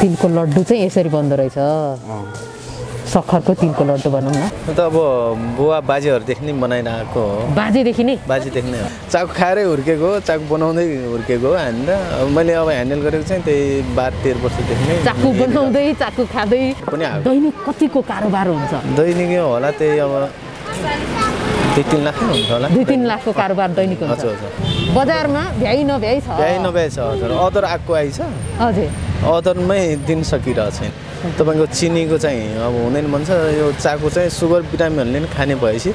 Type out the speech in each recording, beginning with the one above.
तिलको लड्डु चाहिँ यसरी बन्द रहेछ सक्खरको तिलको लड्डु भनौं न त अब बुवा बाजेहरु देखिनै बनाइराको बाजे देखिनै चाकु खाएरै हुर्केको चाकु बनाउँदै हुर्केको हैन र मैले अब ह्यान्डल गरेको चाहिँ त्यही 12-13 वर्ष देखिनै चाकु बनाउँदै चाकु खादै दैनिक कतिको कारोबार हुन्छ दैनिक होला त्यही अब 2-3 लाख हुन्छ होला 2-3 लाखको कारोबार दैनिक हुन्छ बजारमा भ्याइ नभ्याइ छ हजुर अदर आको आइछ हजुर अदरमै दिन सकिरा छैन तपाईको चिनीको चाहिँ अब हुँदैन भन्छ यो चाको चाहिँ सुगर भिटामिनले खाने भएपछि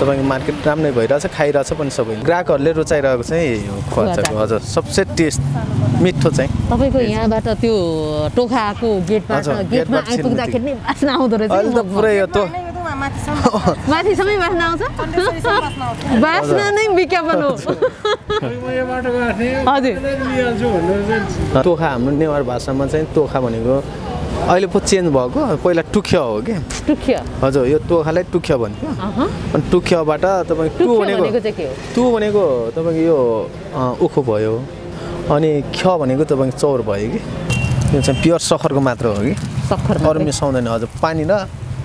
तपाईको मार्केट राम्रो भइराछ खाइराछ पनि सबै ग्राहकहरुले रुचाइरहेको चाहिँ यो खर्चको हजुर सबसे टेस्ट मिठो चाहिँ तपाईको यहाँबाट त्यो टोखाको गेटमा आइपुग्दाखेरि नि बास्ना आउँदो रहेछ अहिले त पुरै यो त माथि सबै बास्ना आउँछ बास्ना नै विज्ञापन हो टोखा हाम्रो नेवार भाषामा चाहिँ टोखा भनेको अहिले पो चेन्ज भएको पहिला टुख्या हो के टुख्या हजुर यो टोखालाई टुख्या भन्थ्यो अनि टुख्याबाट तपाईको टु भनेको तपाईको यो उखु भयो अनि ख्य भनेको तपाईको चौर भयो के यो चाहिँ प्योर सक्खरको मात्र हो के सक्खर अरु मिसाउँदैन हजुर पानी र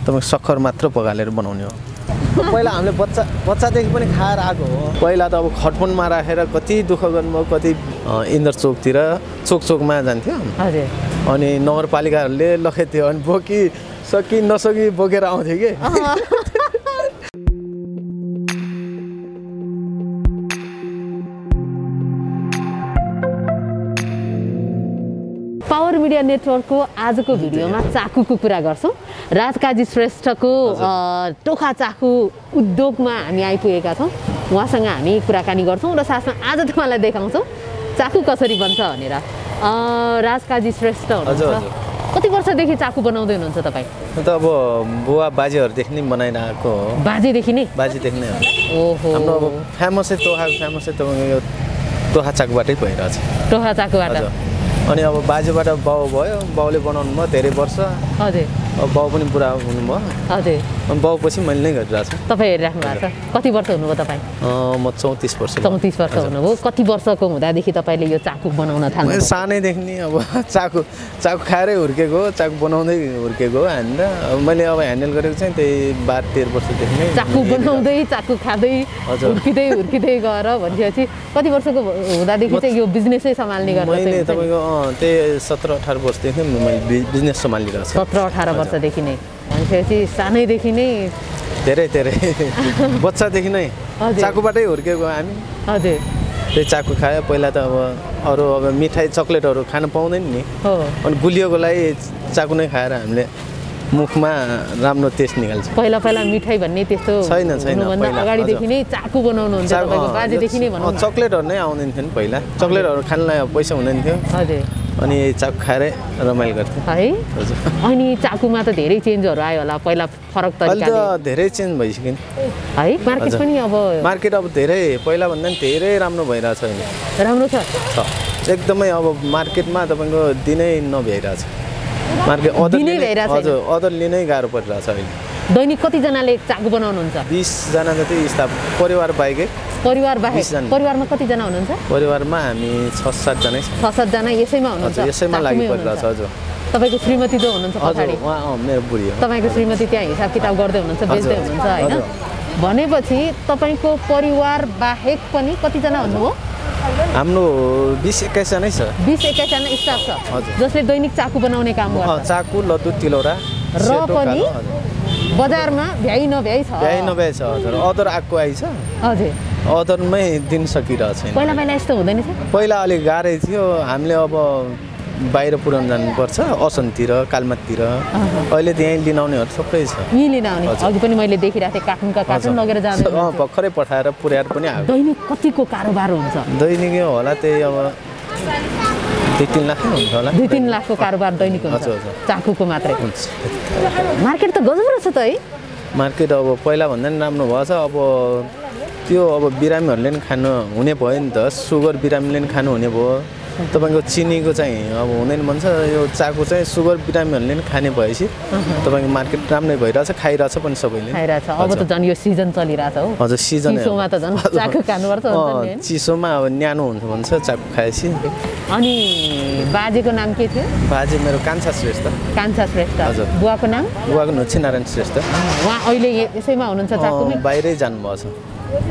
तपाईको सक्खर मात्र पगालेर बनाउने हो पहिला हामीले बच्चा देखि पनि खाएर आको हो पहिला त अब खटपनमा राखेर कति दुःख गर्नु कति इन्द्र चोकतिर चोकमा जान्थ्यो हजुर अनि नगरपालिकाहरुले लखेथ्यो अनि बोकी सकि नसकि बोकेर आउँथे के पावर मिडिया नेटवर्क को आजको भिडियोमा चाकुको कुरा गर्छौं राजकाजी श्रेष्ठको टोखा चाकु उद्योगमा हामी आइपुगेका छौं उहाँसँग हामी कुराकानी गर्छौं र साथमा आज तपाईलाई देखाउँछौं चाकु कसरी बन्छ भनेर राजकाजी श्रेष्ठ हुनुहुन्छ कति वर्षदेखि चाकु बनाउँदै हुनुहुन्छ तपाई त अब बुवा बाजेहरु देखि नै बनाइराको बाजे देखि नै ओहो हाम्रो अब फेमस चाहिँ तपाईको यो टोखा चाकुबाटै भइराछ टोखा चाकुबाट अनि अब बाजेबाट बाउ भयो बाउले बनाउनु भयो धेरै वर्ष हजुर अब बाउ पनि पुरा हुनु भयो हजुर अनि बाउ पछि मैले नै गरिराछ तपाई हेरिराख्नु भएको छ कति वर्ष हुनुभयो तपाई म 34 वर्ष हुनुभयो कति वर्षको हुँदादेखि तपाईले यो चाकु बनाउन थाल्नु सानै देखि नि अब चाकु खाएरै हुर्केको चाकु बनाउँदै हुर्केको हैन र मैले अब ह्यान्डल गरेको चाहिँ त्यही 12-13 वर्ष देखि नै चाकु बनाउँदै चाकु खादै हुर्किदै गएर भन्छेपछि कति वर्षको हुँदादेखि चाहिँ यो बिजनेसै सम्हाल्ने गर्दै त्यही 17-18 वर्षदेखि मैले बिजनेस सम्हालिरहेको छु 17-18 वर्षदेखि नै भनेपछि सानैदेखि नै धेरै बच्चादेखि नै चाकुबाटै हुर्केको हामी हजुर त्यही चाकु खायो पहिला त अब अब मिठाई चकलेटहरु खान पाउँदैन नि हो अनि गुलियोकोलाई चाकु नै खाएर हामीले मुखमा राम्रो टेस्ट निकाल्छ पहिला मिठाई भन्ने त्यस्तो छैन भन्दा अगाडि देखि नै चाकु बनाउनु हुन्छ तपाईको बाजे देखि नै भन्नु चकलेटहरु नै आउँदैन थियो नि पहिला चकलेटहरु खानलाई पैसा हुँदैन थियो हजुर अनि चाकु खाएर रमाइलो गर्थे है हजुर अनि चाकुमा त धेरै चेन्जहरु आयो होला पहिला फरक तरिकाले अहिले त धेरै चेन्ज भइसक्यो है मार्केट पनि अब धेरै पहिला भन्दा नि धेरै राम्रो भइराछ अहिले राम्रो छ एकदमै अब मार्केटमा तपाईको दिनै नभ्याइराछ मार्केट अदर लिनै गाह्रो परिराछ अहिले दैनिक कति जनाले चाकु बनाउनुहुन्छ 20 जना जति स्टाफ परिवार बाहेक परिवारमा कति जना हुनुहुन्छ परिवारमा हामी 6-7 जना छौं 6-7 जना यसैमा हुनुहुन्छ यसैमा लागि परिराछ हजुर तपाईको श्रीमती जो हुनुहुन्छ पछाडी उहाँ मेरो बुढी हो तपाईको श्रीमती त्यहाँ हिसाब किताब गर्दै हुनुहुन्छ बेच्दै हुनुहुन्छ हैन भनेपछि तपाईको परिवार बाहेक पनि कति जना हुनुहुन्छ हाम्रो 20-21 जनै छ 20-21 जना स्टाफ छ जसले दैनिक चाकु बनाउने काम गर्छ चाकु लड्डु तिलौरा र पनि बजारमा भ्याइ नभ्याइ छ हजुर अदर आको आइछ हजुर अदरमै दिन सकिरा छैन पहिला यस्तो हुँदैन थियो पहिला अलि गाह्रै थियो हामीले अब बाहिर पुराउन जानुपर्छ असनतिर कालमातिर अहिले त्यही लिन आउनेहरु सबै छ यी लिन आउने अघि पनि मैले देखिराथे कार्टुन लगेर जान्छ भर्खरै पठाएर पुर्याएर पनि आयो दैनिक कतिको कारोबार हुन्छ दैनिक होला त्यही अब 2-3 लाख हुन्छ होला 2-3 लाखको कारोबार दैनिक हुन्छ चाकुको मात्रै हुन्छ मार्केट त गजब रहेछ त है मार्केट अब पहिला भन्दा नि राम्रो भएछ अब त्यो अब बिरामीहरुले नि खानु हुने भयो नि त सुगर बिरामीले नि खानु हुने भयो तपाईको चिनीको चाहिँ अब हुँदैन भन्छ यो चाकु चाहिँ सुगर भिटामिनहरुले नि खाने भएपछि तपाईको मार्केट राम्रो भइराछ खाइराछ पनि सबैले खाइराछ अब त जन यो सिजन चलिराछ हो हजुर सिजन चिसोमा त जन चाकु खानुपर्छ हुन्छ नि हैन चिसोमा अब न्यानो हुन्छ भन्छ चाकु खाएपछि अनि बाजेको नाम के थियो बाजे मेरो कान्छा श्रेष्ठ हजुर बुवाको नाम बुवाको नचिनारायण श्रेष्ठ उहाँ अहिले यसैमा हुनुहुन्छ चाकुमै बाहिरै जानु भएको छ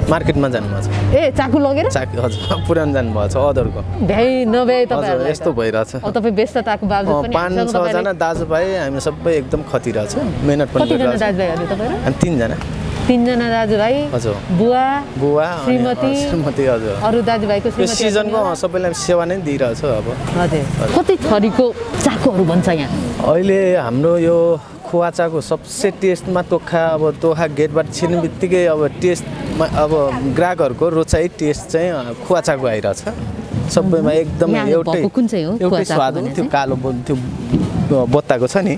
Market man jan bhacha. Eh, chaku logera? Chaku hazur. Puran jan bhacha. Adarko. Bhai na bhai tapai. Yesto bhayiracha. Aur tapai besta taku bawajude pani. 500 jana daju bhai हामी सबै एकदम खटिराछ. मेहनत पनि गरिराछ. कति जना दाजु भाइ हो तपाईहरु? हामी 3 जना. 3 जना दाजु भाइ. हजुर. बुवा, श्रीमती हजुर. अरु दाजु भाइको श्रीमती. यो सिजनको सबैलाई सेवा नै दिइराछ अब. हजुर. कति थरीको चाकुहरु बन्छ यहाँ? अहिले हाम्रो यो खोवाचाको सबसे टेस्टमा तोखा अब तोखा गेटबाट छिर्नेबित्तिकै अब टेस्ट अब ग्राहकहरुको रोचाइ टेस्ट चाहिँ खोवाचाको आइराछ सबैमा एकदमै एउटै कुन चाहिँ हो खोवाचाको स्वाद हो त्यो कालो त्यो बत्ताको छ नि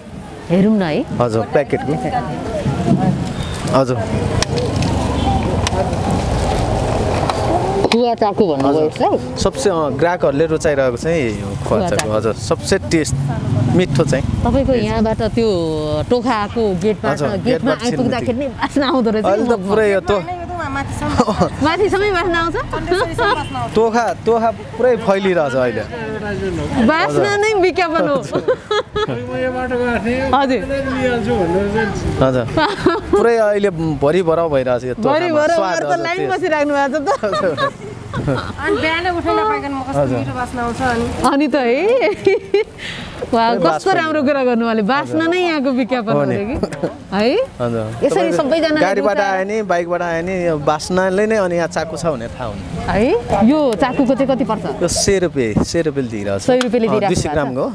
हेरौँ न है हजुर प्याकेटको हजुर खोवाचाको भन्नुभयो सर सबसे ग्राहकहरुले रोचाइरहेको चाहिँ खोवाचाको हजुर सबसे टेस्ट मिठो चाहिँ तपाईको यहाँबाट त्यो टोखाको गेटमा आइपुग्दाखेरि नि बास्ना आउँदो रहेछ अहिले त पुरै यो त माथि सबै बास्ना आउँछ टोखा पुरै फैलिरहेछ अहिले बास्ना नै विज्ञापन हो म यहाँबाट गाथे हजुर लिहाल्छु भन्नुहुन्छ हजुर पुरै अहिले भरि भराउ भइरहेछ यो टोखामा स्वाद त लाइन बसिराख्नु भएको छ त अनि ब्याले उठाउन पाइकन म कस्तो मिठो बास्ना आउँछ अनि त है वाह कस्तो राम्रो कुरा गर्नु वाले बास्ना नै यहाँको विज्ञापन हो नि है हजुर यसरी सबै जना गाडीबाट आए नि बाइकबाट आए नि बास्नाले नै अनि यहाँ चाकु छ भने थाहा हुन्छ है यो चाकुको चाहिँ कति पर्छ यो 100 रुपैयाँ दिइराछ 100 रुपैयाँले दिइराछ 200 ग्रामको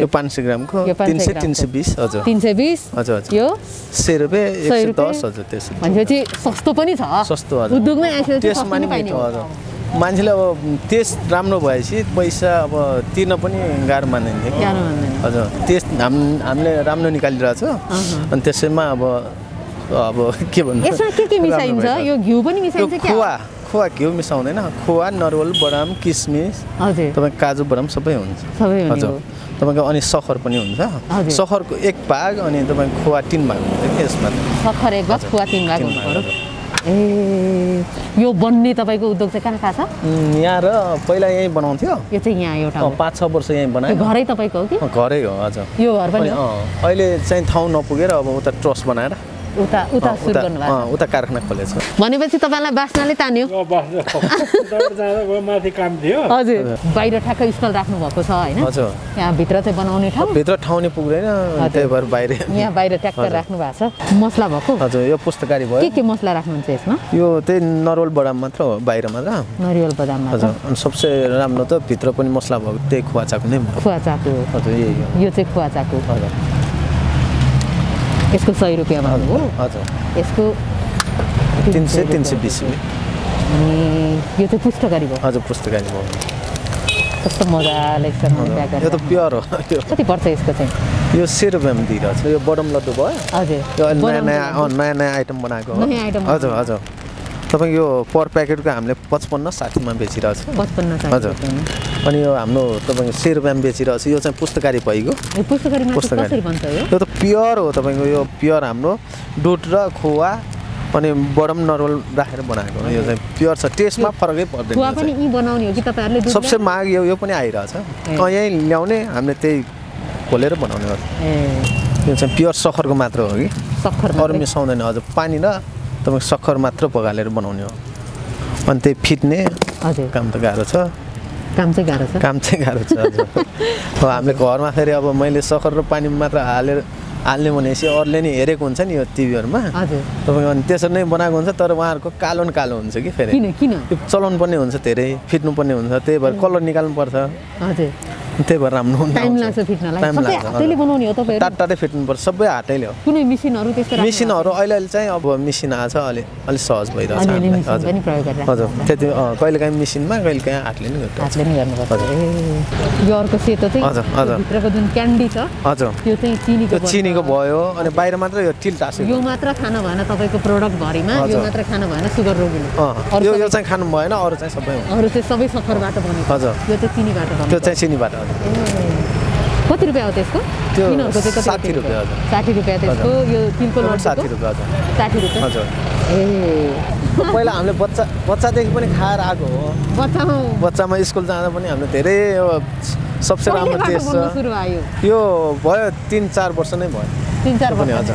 यो 500 ग्रामको 300 320 हजुर 320 हजुर यो 100 रुपैयाँ 110 हजुर त्यसो भनेपछि सस्तो पनि छ सस्तो हजुर उद्योगमै आइसक्यो त्यसो पनि पाइने हजुर मान्छेले अब टेस्ट राम्रो भएपछि पैसा अब तिर्न पनि गाह्रो मान्दैन हजुर टेस्ट हामीले राम्रो निकालिराछ अनि त्यसैमा अब के भन्नु यसमा के मिसाइन्छ यो घिउ पनि मिसाइन्छ के खोवा घिउ मिसाउँदैन खोवा नरवल बदाम किसमिस हजुर तपाईको काजु बदाम सबै हुन्छ सबै हुन्छ हजुर तपाईको अनि सखर पनि हुन्छ सखरको 1 भाग अनि तपाईको खोवा 3 भाग हुन्छ यसमा सखर 1 भाग खोवा 3 भाग हुन्छ ए यो बन्ने तपाईको उद्योग चाहिँ कहाँ छ यहाँ र पहिला यही बनाउँथ्यो यो चाहिँ यहाँ एउटा 5-6 वर्ष यही बनायो घरै तपाईको हो कि घरै हो हजुर यो घर पनि अहिले चाहिँ ठाउँ नपुगेर अब उता ट्रस्ट बनाएर उता सुरु गर्नु भयो उता कारखाना खोलेछ भनेपछि तपाईलाई बास्नाले तान्यो माथि काम थियो हजुर बाहिर ठ्याक्क स्टल राख्नु भएको छ हैन हजुर यहाँ भित्र चाहिँ बनाउने ठाउँ भित्र ठाउँ नै पुग्दैन त्यही भएर बाहिर यहाँ बाहिर ट्याक्क राख्नु भएको छ मसला भएको हजुर यो पुस्तकारी भयो के मसला राख्नुहुन्छ यसमा यो त्यही नरिवल बदाम मात्र हो बाहिर मात्र नरिवल बदाम मात्र अनि सबसे राम्रो त भित्र पनि मसला भएको त्यही खोवाचाको नै खोवाचाको हजुर यो चाहिँ खोवाचाको हजुर यसको 100 रुपैयाँ भन्नु हजुर यसको 300 320 अनि यो चाहिँ पुस्तकारी भयो हजुर पुस्तकारी भयो कस्तो मजाले एक्सरमा प्याक गरेर यो त प्योर हो कति पर्छ यसको चाहिँ यो 100 रुपैयाँमा दिइराछ यो बडम लड्डु भयो हजुर यो नयाँ आइटम बनाएको हो हजुर हजुर तपाईको यो पर प्याकेटको हामीले 55-60 मा बेचिराछ 55-60 हजुर अनि यो हाम्रो तपाईको 100 रुपैयाँमा बेचिराछ यो चाहिँ पुस्तकारी भइगयो यो पुस्तकारीमा कसरी बन्छ यो त प्योर हो तपाईको यो प्योर हाम्रो दुध र खोवा अनि बडम नरवल राखेर बनाएको हो यो चाहिँ प्योर छ टेस्टमा फरकै पर्दैन खोवा पनि यी बनाउने हो कि तपाईहरुले दुध सबसे माग यो पनि आइराछ यही ल्याउने हामीले त्यही खोलेर बनाउने हो यो चाहिँ प्योर सखरको मात्र हो कि सखर अरु मिसाउँदैन हजुर पानी र तपाईको सक्खर मात्र पगालेर बनाउने हो अनि त्यही फिट्ने हजुर काम चाहिँ गाह्रो छ हजुर अब हामीले घरमा फेरि अब मैले सक्खर र पानी मात्र हाल्ने भनेपछि अरूले नि हेरेको हुन्छ नि यो टिभीहरुमा हजुर तपाईको अनि त्यसरी नै बनाएको हुन्छ तर उहाँहरुको कालो हुन्छ कि फेरि किन त्यो चलाउनु पर्ने हुन्छ धेरै फिट्नु पर्ने हुन्छ त्यही भएर कलर निकाल्नु पर्छ हजुर Time lapse fitna like. Time lapse. Ateli banana ho to pehre. Tata fitna par sabbe ateli ho. Kunai machine aur testa. Machine aur oil chahi ab machine acha ali sauce bhayira cha. Ani machine pani prayog garra. Hajo. Tyati kaile kahi machine ma kaile kahi ateli ni garcha. Ateli ni garnu parcha. Yo arko seto chahi. Hajo. Hajo. Bhitrako jun candy cha. Hajo. Tyo chahi chini ko bhayo ani bahira matra yo tilt aasyo. Yo matra khana bhayena tapai ko product bhari ma yo matra khana bhayena sugar rog hulo. Yo chahi khanu bhayena aur chahi sabai ho. Aur chahi sabai sakhar bata bhaneko. Hajo. Yo chahi chini bata bhaneko. Tyo chahi chini bata. What रुपैया हो त्यसको? किन हो त्यसको 60 रुपैया हो। 60 रुपैया त्यसको यो तिलको लट 60 रुपैया हो। 60 रुपैया। हजुर। ए पहिला हामीले बच्चा देखि पनि खाएर आको हो। बच्चामा स्कुल जाँदा पनि हामीले धेरै सबसे राम्रो टेस्ट यो भयो 3-4 वर्ष नै भयो। 3-4 वर्ष हजुर।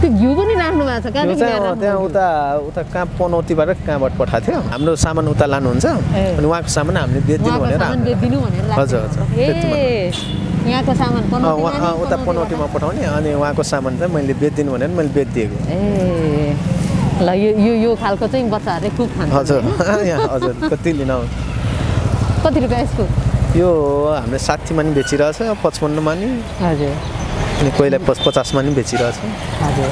त्यो घिउ पनि राख्नु भएको छ कहाँ राख्नु त्यहाँ उता कहाँ पनौतीबाट कहाँबाट पठाथ्यो हाम्रो सामान उता लानुहुन्छ अनि वहाको सामान हामीले बेच्दिनु भनेर हजुर हजुर यहाँको सामान उता पनौतीमा पठाउने अनि वहाँको सामान चाहिँ मैले बेच्दिनु भनेर मैले बेच्दिएको ए ल यो खालको चाहिँ बच्चाहरुले खुब खान्छ हजुर यहाँ हजुर कति लिनु कति रुपैयाँ यसको यो हामीले 60 मा नि बेचिरहेछ 55 मा नि हजुर अनि कोहीलाई 50 मा नि बेचिरहेछ हजुर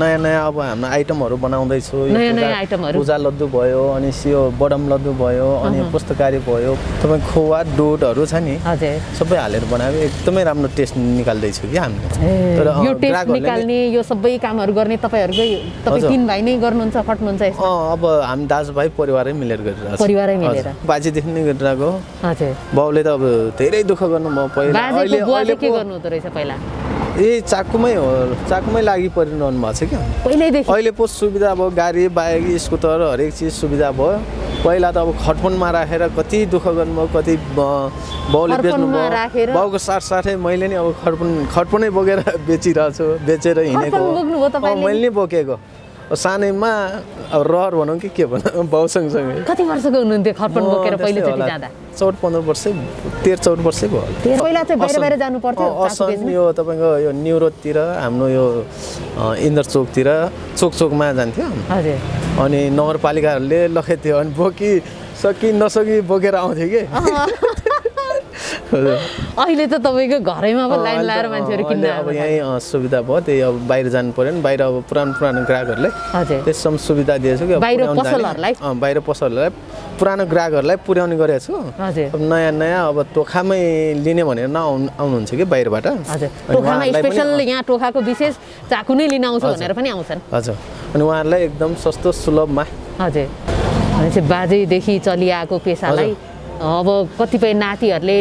नयाँ नयाँ अब हाम्रो आइटमहरु बनाउँदै छु नयाँ नयाँ आइटमहरु पूजा लड्डु भयो अनि सियो बडम लड्डु भयो अनि पुस्तकारी भयो तपाई खोवा डोडहरु छ नि हजुर सबै हालेर बनाए एकदमै राम्रो टेस्ट निकाल्दै छु के हामी तर यो टेस्ट निकाल्ने यो सबै कामहरु गर्ने तपाईहरुकै तपाई तीन भाइ नै गर्नुहुन्छ खट्नुहुन्छ यसमा अब हामी दाजुभाइ परिवारै मिलेर गरिरहेछ परिवारै मिलेर बाजे देखि नै गरिरहेको हजुर बाउले त अब धेरै दुःख गर्नुभयो पहिला अहिले अहिले के गर्नु हुँदो रहेछ पहिला ए चाकुमै लागि परिरहनु भएको छ के पहिलेदेखि अहिले पो सुविधा भयो गाडी बाइक स्कुटर हरेक चीज सुविधा भयो पहिला त अब खटपनमा राखेर कति दुःख गर्नु कति बाउले बेच्नु भयो बाउको साथसाथै मैले नि अब खटपनै बोकेर बेचिरहेछु बेचेर हिनेको मैले नि बोकेको सानैमा अब रहर भनौं कि के भनौं बाउसँगसँगै कति वर्षको हुनुहुन्थ्यो खटपन बोकेर पहिले चोटी जाँदा 14-15 वर्ष 13-14 वर्षै भयो पहिला चाहिँ बाहिर जानु पर्थ्यो असन यो तपाईको यो न्युरोडतिर हाम्रो यो इन्द्र चोकतिर चोकमा जान्थ्यो हजुर अनि नगरपालिकाहरुले लखेथ्यो अनि बोकी सकि नसकि बोकेर आउँथे के अहिले त तपाईको घरैमा अब लाइन लाएर मान्छेहरु किन्न अब यही सुविधा भयो त्यही अब बाहिर जानु पर्यो नि बाहिर अब पुरानो ग्राहकहरुलाई त्यसम सुविधा दिएछु के बाहिर पसलहरुलाई पुरानो ग्राहकहरुलाई पुर्याउने गरेछु अब नयाँ अब टोखामै लिने भनेर आउनुहुन्छ के बाहिरबाट हजुर टोखामा स्पेशल यहाँ टोखाको विशेष चाकु नै लिन आउँछ भनेर पनि आउँछन् हजुर अनि उहाँहरुलाई एकदम सस्तो सुलभमा हजुर भनेपछि बाजेदेखि चलिआएको पेशालाई अब कतिपय नातिहरुले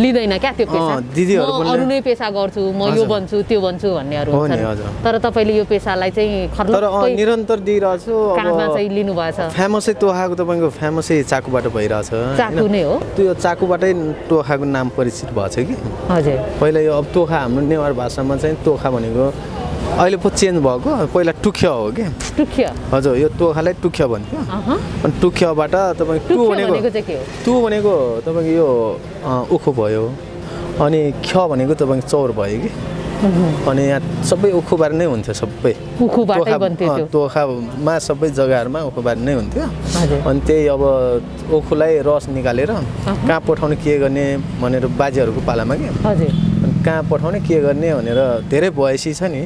लिदैन क्या त्यो पेशा दिदीहरु पनि अरु नै पेशा गर्छु म यो बन्छु त्यो बन्छु भन्नेहरु हुन्छन् तर तपाईले यो पेशालाई चाहिँ खर्लकै निरन्तर दिइराछु अब काममा चाहिँ लिनु भएछ फेमसै टोखाको तपाईको फेमसै चाकुबाट भइराछ चाकु नै हो त्यो चाकुबाटै टोखाको नाम परिचित भएछ कि हजुर पहिला यो अब टोखा हाम्रो नेवार भाषामा चाहिँ टोखा भनेको अहिले पो चेन्ज भएको पहिला टुख्या हो के टुख्या हजुर यो टोखालाई टुख्या भन्थ्यो अनि टुख्याबाट तपाई टु भनेको तपाईको यो उखु भयो अनि ख्य भनेको तपाईको चौर भयो के अनि यहाँ सबै उखुबार नै हुन्थ्यो सबै उखुबाटै बन्थ्यो त्यो टोखामा सबै जग्गाहरुमा उखुबार नै हुन्थ्यो अनि त्यही अब उखुलाई रस निकालेर कहाँ पठाउने के गर्ने भनेर बाजेहरुको पालामा के हजुर अनि कहाँ पठाउने के गर्ने भनेर धेरै भएसी छ नि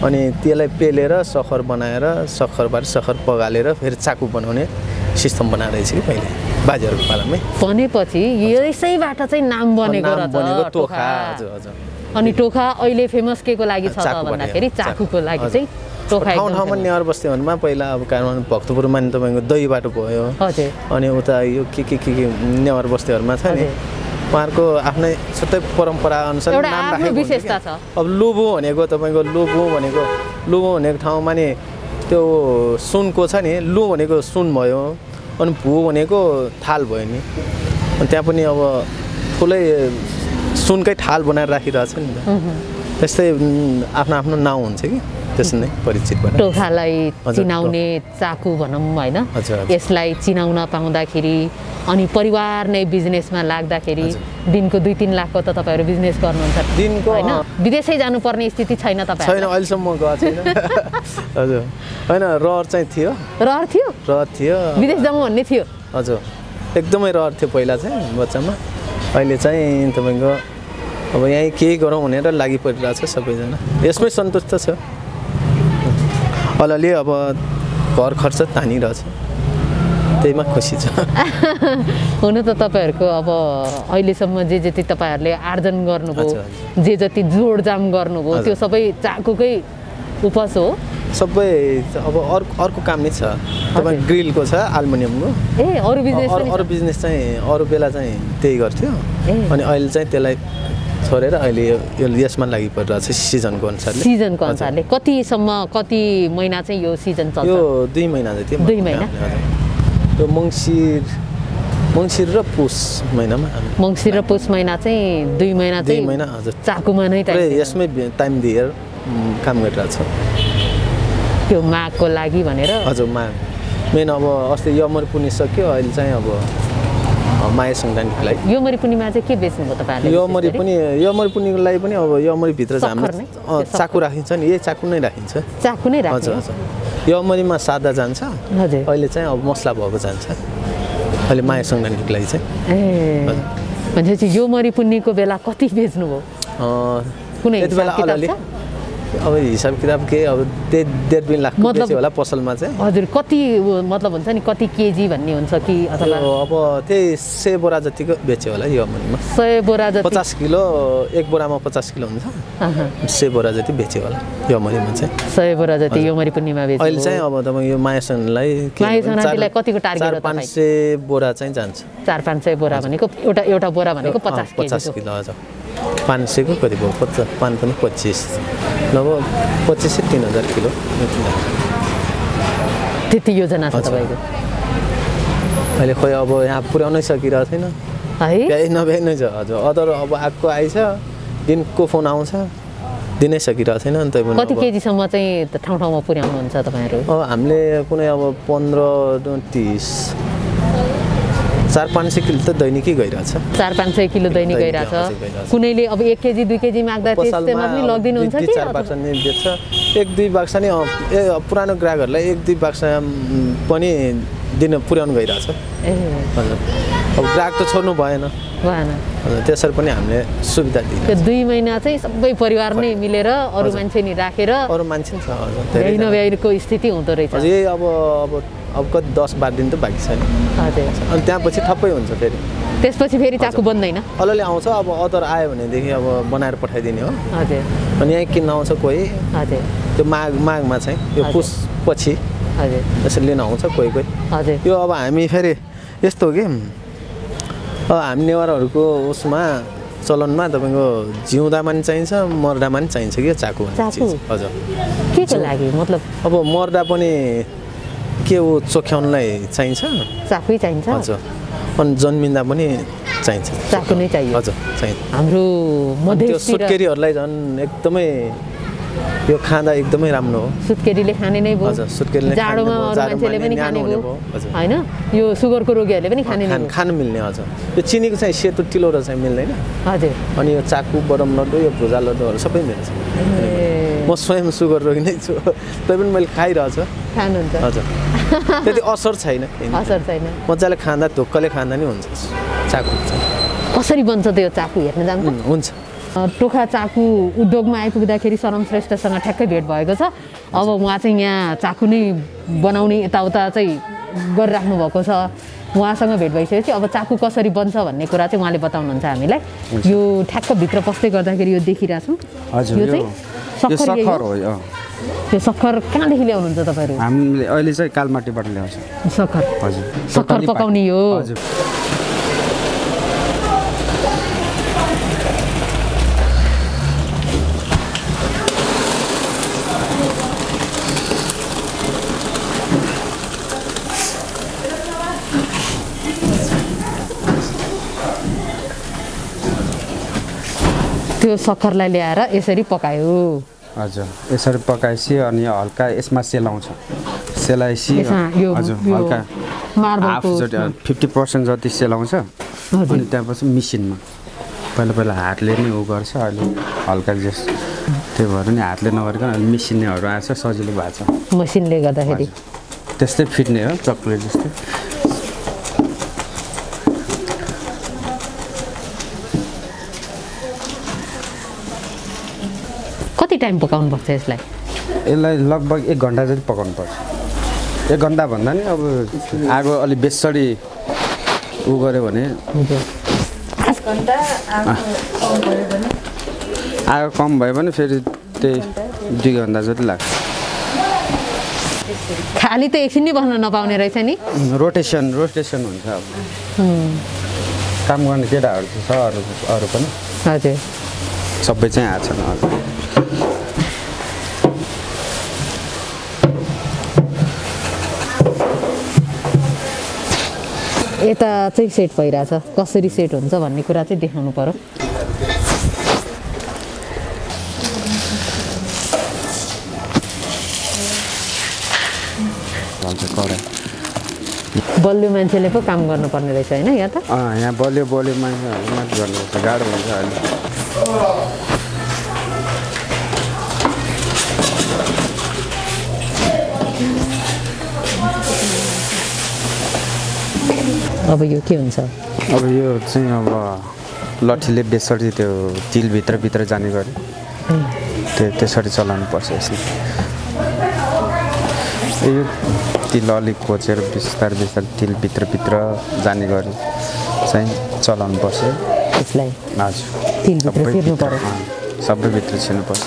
अनि त्यसलाई पेलेर सखर बनाएर सखरबाट सखर पगालेर फेरि चाकु बनाउने सिस्टम बनाइदै थियो पहिले बाजेहरुको पालामै भनेपछि यसैबाट चाहिँ नाम बनेको रहेछ टोखा हजुर हजुर अनि टोखा अहिले फेमस केको लागि छ त भन्दाखेरि चाकुको लागि चाहिँ टोखा एकदम ठाउँमा नेवार बस्तीहरुमा पहिला अब काठमाडौँ भक्तपुरमा नि तपाईको दहीबाट भयो हजुर अनि उता यो के नेवार बस्तीहरुमा छ नि उहाँहरुको आफ्नै छुट्टै परम्परा अनुसार नाम राखेको विशेषता छ अब लुबो भनेको ठाउँमा नि त्यो सुनको छ नि लु भनेको सुन भयो अनि भू भनेको थाल भयो नि अनि त्यहाँ पनि अब ठुलै सुनकै थाल बनाएर राखिरहेछ नि त त्यस्तै आफ्नो नाउँ हुन्छ कि त्यसले परिचित बने टोखालाई चिनाउने चाकु भनौं हैन यसलाई चिनाउन पाउँदाखेरि अनि परिवार नै बिजनेसमा लाग्दाखेरि दिनको 2-3 लाखको त तपाईहरु बिजनेस गर्नुहुन्छ दिनको हैन विदेशै जानु पर्ने स्थिति छैन तपाईहरु छैन अहिले सम्म गएको छैन हजुर हैन रहर चाहिँ थियो रहर थियो विदेश जाऊ भन्ने थियो हजुर एकदमै रहर थियो पहिला चाहिँ बच्चामा अहिले चाहिँ तपाईको अब यही के गरौं भनेर लागि परिरा छ सबैजना यसमै सन्तुष्ट छ अलले अब घर खर्च तानिरा छ त्यैमा खुसी छ हुन त तपाईहरुको अब अहिले सम्म जे जति तपाईहरुले आर्जन गर्नुभयो जे जति जोडजाम गर्नुभयो त्यो सबै चाकुकै उपज हो सबै अब अर्को काम नै छ तपाई ग्रिलको छ अल्युमिनियमको ए अरु बिजनेस चाहिँ अरु बेला चाहिँ त्यही गर्थ्यो अनि अहिले चाहिँ त्यसलाई छोरेर अहिले यो यसमा लागि परिरहेछ सिजनको अनुसारले कति सम्म कति महिना चाहिँ यो सिजन चल्छ यो 2 महिना जति 2 महिना यो मंसिर र पुस महिनामा मंसिर र पुस महिना चाहिँ 2 महिना चाहिँ 2 महिना चाकुमा नै टाइम यसमै टाइम दिएर काम गरिरहेछ त्यो मागको लागि भनेर हजुर माग मेन अब अस्ति यमर पुनि सक्यो अहिले चाहिँ अब माया संगठनको लागि यमरी पुनिमा चाहिँ के बेच्नु भयो तपाईहरुले यमरी पुनिको लागि पनि अब यमरी भित्र जान्छ चाकु राखिन्छ नि यही चाकु नै राखिन्छ हजुर यमरीमा सादा जान्छ हजुर अहिले चाहिँ अब मसला भएको जान्छ अहिले माया संगठनको लागि चाहिँ ए भनेपछि यमरी पुनिको बेला कति बेच्नु भयो कुनै हिसाब किताब छ अब हिसाब किताब के अब 1.5 लाख बेच्यो होला पसलमा चाहिँ हजुर कति मतलब हुन्छ नि कति केजी भन्ने हुन्छ कि अथवा अब त्यही 100 बोरा जतिको बेच्यो होला यो मनमा 100 बोरा जति 50 किलो एक बोरामा 50 किलो हुन्छ 100 बोरा जति बेच्यो होला यो मनमा चाहिँ 100 बोरा जति यो मरी पूर्णिमा बेच्यो अहिले चाहिँ अब तपाईँ यो मायासनलाई कतिको टार्गेट हो तपाईँ 500 बोरा चाहिँ जान्छ 4-500 बोरा भनेको एउटा बोरा भनेको 50 किलो हजुर 500 को कति भयो 25 लगभग 25 से 3000 किलो त्यति योजना छ तपाईको अहिले खोइ अब यहाँ पुर्याउनै सकिरा छैन है के नभेन छ हजुर अदर अब आगको आइछ दिनको फोन आउँछ दिनै सकिरा छैन अनि तै पनि कति केजी सम्म चाहिँ ठाउँ ठाउँमा पुर्याउनु हुन्छ तपाईहरु अब हामीले कुनै अब 15-30 4-500 किलो त दैनिकै गइराछ 4-500 किलो दैनिक गइराछ कुनैले अब 1 केजी 2 केजी माग्दा त्यसमा पनि लग्दिनु हुन्छ कि 4-500 नि बेच्छ 1-2 बाक्सा नि पुरानो ग्राहकहरुलाई 1-2 बाक्सा पनि दिन पुर्याउन गइराछ ए अब ग्राहक त छोड्नु भएन त्यसरी पनि हामीले सुविधा दिन्छ त्यो 2 महिना चाहिँ सबै परिवार नै मिलेर अरु मान्छे नि राखेर अरु मान्छे छ धेरै नभएको स्थिति हुँदो रहेछ यही अब कति 10-12 दिन त बाँकी छ नि हजुर अनि त्यसपछि ठप्पै हुन्छ फेरि त्यसपछि फेरि चाकु बन्दैन अलले आउँछ अब अदर आयो भने देखि अब बनाएर पठाइदिने हो हजुर अनि यहाँ किन्न आउँछ कोही हजुर त्यो मागमा चाहिँ यो पुसपछि हजुर यसरी लिन आउँछ कोही हजुर यो अब हामी फेरि यस्तो हो के अब हामी नेवारहरुको उसमा चलनमा तपाईको जिउँदामा नि चाहिन्छ मर्दामा नि चाहिन्छ के चाकु भन्ने चीज हजुर केको लागि मतलब अब मर्दा पनि के हो चोख्याउनलाई चाहिन्छ चाकु चाहिन्छ हजुर अनि जन्मिन्दा पनि चाहिन्छ चाकु नै चाहियो हजुर चाहिन्छ हाम्रो मधेसतिर सुत्केरीहरुलाई झन् एकदमै यो खाना एकदमै राम्रो हो सुत्केरीले खाने नै भयो हजुर सुत्केरीले जाडोमा अरु मान्छेले पनि खाने भयो हैन यो सुगरको रोगीहरुले पनि खाने नै खान मिल्ने हजुर यो चिनीको चाहिँ सेतो टिलो र चाहिँ मिल्दैन हजुर अनि यो चाकु बरम लड्डु यो भुजा लड्डुहरु सबै मिल्छ म स्वयं सुगर रोगी नै छु तै पनि मैले खाइराछ खान हुन्छ हजुर त्यति असर छैन मज्जाले खाँदा ढोक्कले खाँदा नि हुन्छ चाकु कसरी बन्छ त यो चाकु हेर्न जानु हुन्छ टोखा चाकु उद्योगमा आइपुग्दाखेरि शरण श्रेष्ठसँग ठ्याक्कै भेट भएको छ अब उहाँ चाहिँ यहाँ चाकु नै बनाउने यताउता चाहिँ गरिराख्नु भएको छ उहाँसँग भेट भइसकेपछि अब चाकु कसरी बन्छ भन्ने कुरा चाहिँ उहाँले बताउनुहुन्छ हामीलाई यो ठ्याक्क भित्र पस्दै गर्दाखेरि यो देखिराछौं हजुर यो चाहिँ सक्खर हो यो त्यो सक्खर कहाँदेखि ल्याउनुहुन्छ तपाईहरु हामीले अहिले चाहिँ कालमाटीबाट ल्याउँछ सक्खर हजुर सक्खर पकाउने हो हजुर त्यो सक्खरलाई ल्याएर यसरी पकायो हजुर यसरी पकाएछि अनि हल्का यसमा सेलाउँछ सेलाएछि हजुर हल्का मार्बलको 50% जति सेलाउँछ अनि त्यसपछि मेसिनमा पहिला पहिला हातले नै उ गर्छ अहिले हल्का जस त्यही भएर नि हातले नगरकन मेसिनहरू आछ सजिलो भ्याछ मेसिनले गर्दाखेरि त्यस्तै फिट्ने हो चकलेट जस्तै टाइम पकाउन पर्छ यसलाई यसलाई लगभग 1 घण्टा जति पकाउन पर्छ 1 घण्टा भन्दा नि अब आगो अलि बेसडी उ गरे भने 1 घण्टा आगो कम भयो भने फेरि त्यही 2 घण्टा जति लाग्छ खाली त एकछिन नि बस्न नपाउने रहेछ नि रोटेशन हुन्छ अब काम गर्ने केटाहरु छ अरु पनि हजुर सबै चाहिँ आछन् हजुर एता चाहिँ सेट भइराछ कसरी सेट हुन्छ भन्ने कुरा चाहिँ देखाउनु पर्यो बलियो मान्छेले पो काम गर्नु पर्ने रहेछ हैन यहाँ त यहाँ बलियो मान्छेहरु मात्र गर्नु त गाह्रो हुन्छ अनि अब यो के हुन्छ अब यो चाहिँ अब लठीले बेसरी त्यो तिल भित्र जाने गरे त्यो त्यसरी चलाउनु पर्छ यसले यो तिल अलि खोचेर बिस्तार तिल भित्र जाने गरे चाहिँ चलाउनु पर्छ यसलाई हजुर तिल भित्र छिर्नु पर्छ सबै भित्र छिर्नु पर्छ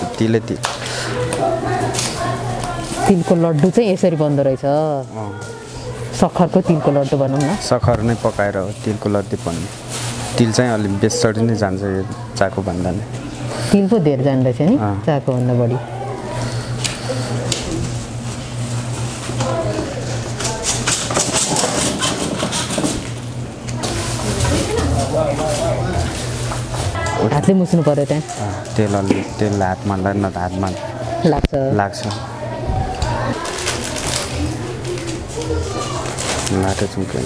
तिलको लड्डु चाहिँ यसरी बन्द रहेछ सखरको तिलको लड्डु बनाउँ न सखर नै पकाएर हो तिलको लड्डु पनि तिल चाहिँ अलि बेसडी नै जान्छ यो चाको भन्दा नि तिल पो धेर जान्छ नि चाको भन्दा बढी हातले मुस्नु पर्यो त तेल हातमा लाग्न हातमा लाग्छ लाटे चुके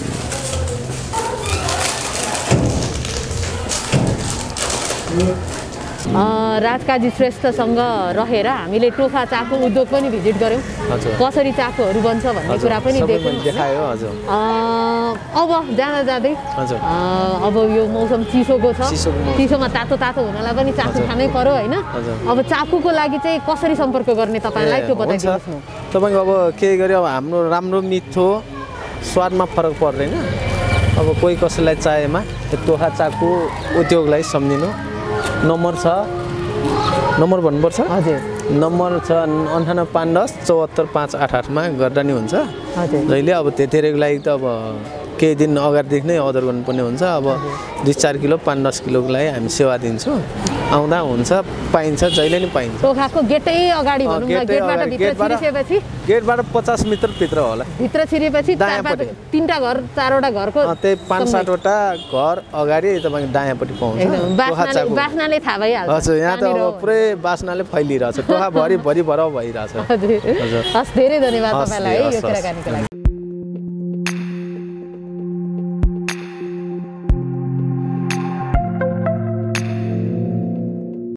राजकाजी श्रेष्ठसँग रहेर हामीले टोखा चाको उद्योग पनि भिजिट गर्यौं कसरी चाकोहरू बन्छ भन्ने कुरा पनि देखायो हजुर अब जाँदै अब यो मौसम चिसोको छ चिसोमा तातो हुनला पनि चाको खानै पर्यो हैन अब चाकुको लागि चाहिँ कसरी सम्पर्क गर्ने तपाईलाई त्यो बताइदिनुहोस् न तपाईको अब के गरे अब हाम्रो राम्रो मिठो स्वादमा फरक पर्दैन अब कोही कसैलाई चाहेमा टोखा चाकु उद्योगलाई सम्झिनु नम्बर भन्नुपर्छ हजुर नम्बर छ 9852745588 मा गर्दा नि हुन्छ हजुर जहिले अब त्यतिरैको लागि त अब केही दिन अगाडि नै अर्डर गर्नुपर्ने हुन्छ अब 2-4 किलो 5-10 किलोको लागि हामी सेवा दिन्छौ आउँदा हुन्छ पाइन्छ जहिले नि पाइन्छ टोखाको गेटै अगाडि भनौं न गेटबाट भित्र छिरेपछि गेटबाट 50 मिटर भित्र होला भित्र छिरेपछि तीनटा घर चारवटा घरको त्यही 5-7 वटा घर अगाडि तपाईको दायाँपट्टि पाउँछ बास्नाले थाहा भइहाल्छ हजुर यहाँ त अब पुरै बास्नाले फैलिरहेछ टोखा भरि भराउ भइरहेछ हजुर हजुर धेरै धन्यवाद तपाईलाई यो कुराकानीको लागि